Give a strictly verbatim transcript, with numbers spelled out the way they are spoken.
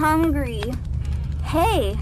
Hungry. Hey,